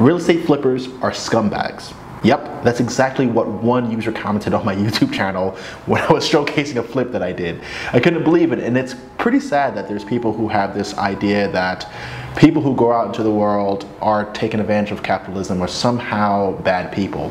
Real estate flippers are scumbags. Yep, that's exactly what one user commented on my YouTube channel when I was showcasing a flip that I did. I couldn't believe it, and it's pretty sad that there's people who have this idea that people who go out into the world are taking advantage of capitalism or somehow bad people.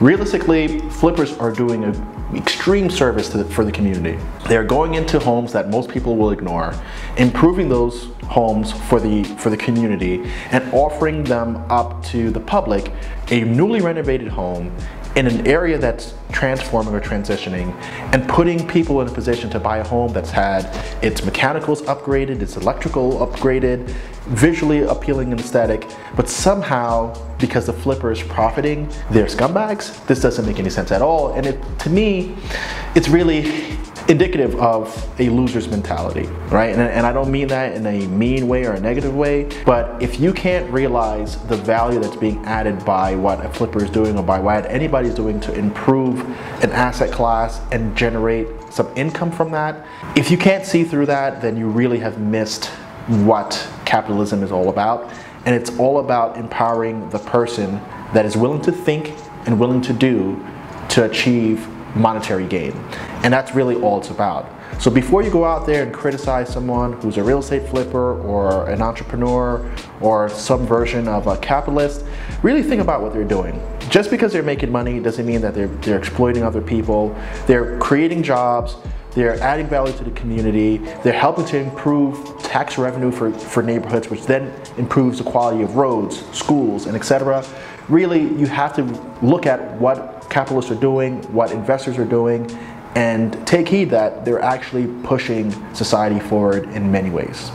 Realistically, flippers are doing an extreme service for the community. They're going into homes that most people will ignore, improving those homes for the community, and offering them up to the public, a newly renovated home in an area that's transforming or transitioning, and putting people in a position to buy a home that's had its mechanicals upgraded, its electrical upgraded, visually appealing and aesthetic, but somehow, because the flipper is profiting, they're scumbags. This doesn't make any sense at all, and to me, it's really indicative of a loser's mentality, right? And I don't mean that in a mean way or a negative way, but if you can't realize the value that's being added by what a flipper is doing or by what anybody's doing to improve an asset class and generate some income from that, if you can't see through that, then you really have missed what capitalism is all about. And it's all about empowering the person that is willing to think and willing to do to achieve monetary gain. And that's really all it's about. So before you go out there and criticize someone who's a real estate flipper or an entrepreneur or some version of a capitalist, really think about what they're doing. Just because they're making money doesn't mean that they're exploiting other people. They're creating jobs, they're adding value to the community, they're helping to improve tax revenue for neighborhoods, which then improves the quality of roads, schools, and etc. Really, you have to look at what capitalists are doing, what investors are doing, and take heed that they're actually pushing society forward in many ways.